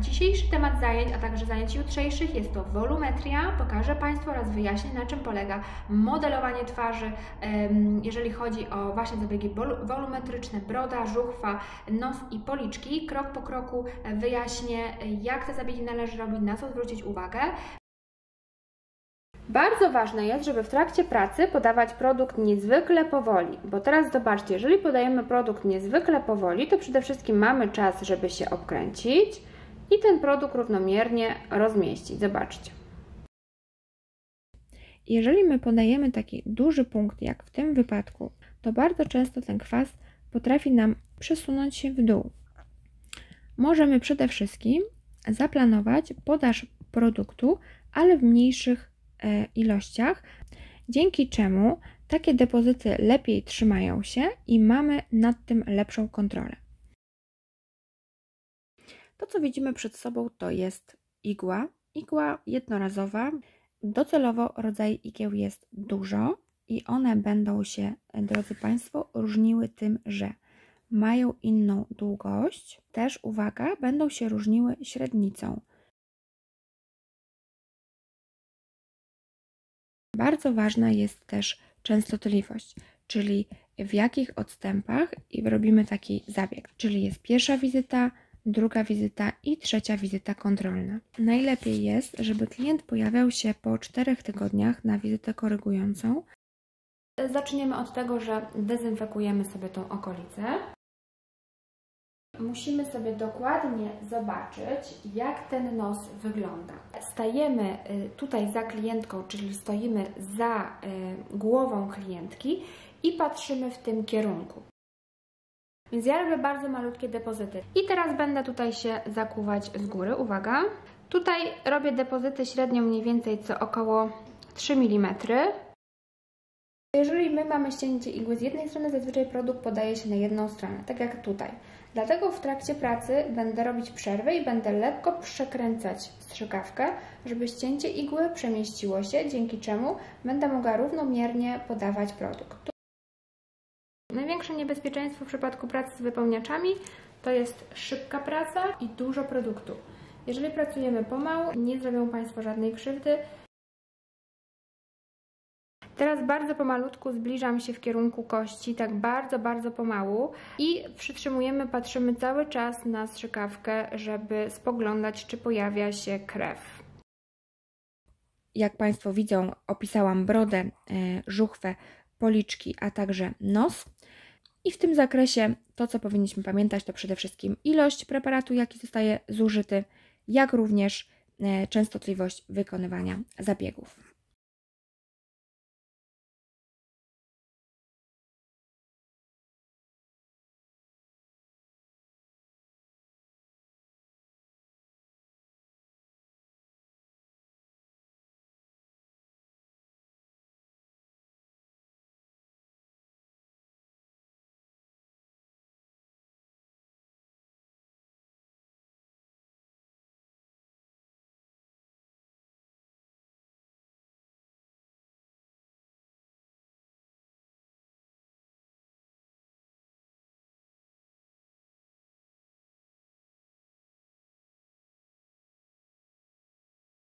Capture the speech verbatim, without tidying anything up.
dzisiejszy temat zajęć, a także zajęć jutrzejszych jest to wolumetria. Pokażę Państwu oraz wyjaśnię, na czym polega modelowanie twarzy, jeżeli chodzi o właśnie zabiegi wolumetryczne, broda, żuchwa, nos i policzki. Krok po kroku wyjaśnię, jak te zabiegi należy robić, na co zwrócić uwagę. Bardzo ważne jest, żeby w trakcie pracy podawać produkt niezwykle powoli, bo teraz zobaczcie, jeżeli podajemy produkt niezwykle powoli, to przede wszystkim mamy czas, żeby się obkręcić i ten produkt równomiernie rozmieścić. Zobaczcie. Jeżeli my podajemy taki duży punkt, jak w tym wypadku, to bardzo często ten kwas potrafi nam przesunąć się w dół. Możemy przede wszystkim zaplanować podaż produktu, ale w mniejszych ilościach, dzięki czemu takie depozyty lepiej trzymają się i mamy nad tym lepszą kontrolę. To, co widzimy przed sobą, to jest igła. Igła jednorazowa. Docelowo rodzaj igieł jest dużo i one będą się, drodzy Państwo, różniły tym, że mają inną długość. Też, uwaga, będą się różniły średnicą. Bardzo ważna jest też częstotliwość, czyli w jakich odstępach robimy taki zabieg, czyli jest pierwsza wizyta, druga wizyta i trzecia wizyta kontrolna. Najlepiej jest, żeby klient pojawiał się po czterech tygodniach na wizytę korygującą. Zaczniemy od tego, że dezynfekujemy sobie tą okolicę. Musimy sobie dokładnie zobaczyć, jak ten nos wygląda. Stajemy tutaj za klientką, czyli stoimy za głową klientki i patrzymy w tym kierunku. Więc ja robię bardzo malutkie depozyty. I teraz będę tutaj się zakuwać z góry, uwaga. Tutaj robię depozyty średnio mniej więcej co około trzy milimetry. Jeżeli my mamy ścięcie igły z jednej strony, zazwyczaj produkt podaje się na jedną stronę, tak jak tutaj. Dlatego w trakcie pracy będę robić przerwę i będę lekko przekręcać strzykawkę, żeby ścięcie igły przemieściło się, dzięki czemu będę mogła równomiernie podawać produkt. Największe niebezpieczeństwo w przypadku pracy z wypełniaczami to jest szybka praca i dużo produktu. Jeżeli pracujemy pomału, nie zrobią Państwo żadnej krzywdy. Teraz bardzo pomalutku zbliżam się w kierunku kości, tak bardzo, bardzo pomału i przytrzymujemy, patrzymy cały czas na strzykawkę, żeby spoglądać, czy pojawia się krew. Jak Państwo widzą, opisałam brodę, żuchwę, policzki, a także nos. I w tym zakresie to, co powinniśmy pamiętać, to przede wszystkim ilość preparatu, jaki zostaje zużyty, jak również częstotliwość wykonywania zabiegów.